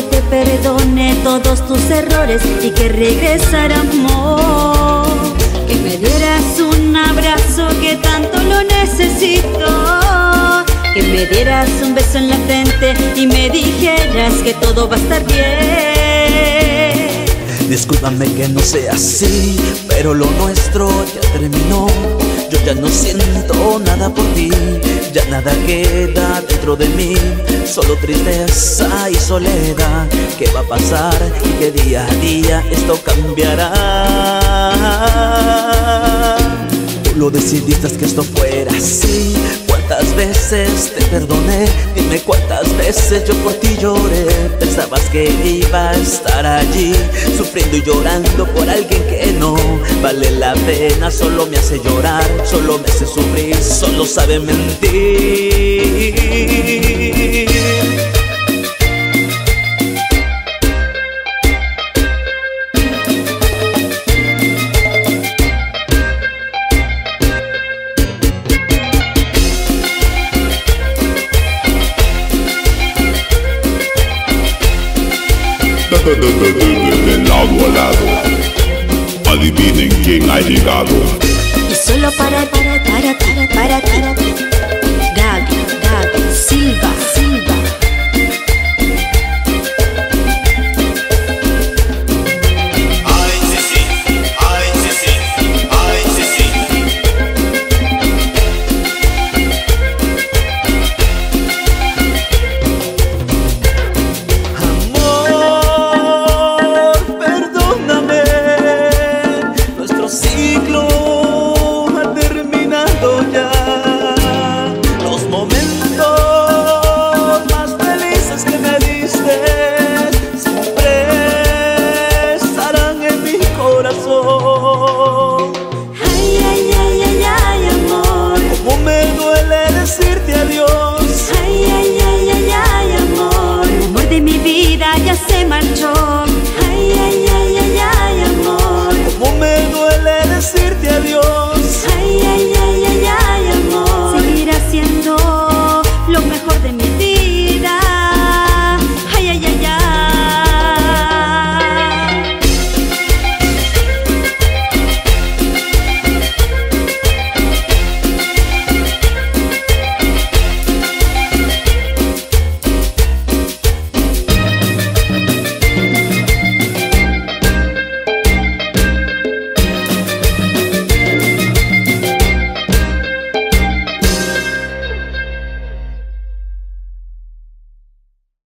que te perdone todos tus errores y que regresáramos, que me dieras un abrazo que tanto lo necesito, que me dieras un beso en la frente y me dijeras que todo va a estar bien. Discúlpame que no sea así, pero lo nuestro ya terminó. Yo ya no siento nada por ti, ya nada queda dentro de mí, solo tristeza y soledad. ¿Qué va a pasar? Y que día a día esto cambiará. Tú lo decidiste que esto fuera así. ¿Cuántas veces te perdoné? Dime cuántas veces yo por ti lloré. Pensabas que iba a estar allí, sufriendo y llorando por alguien que no vale la pena. Solo me hace llorar, solo me hace sufrir, solo sabe mentir. De lado a lado, adivinen quién ha llegado. Y solo para Gaby Silva.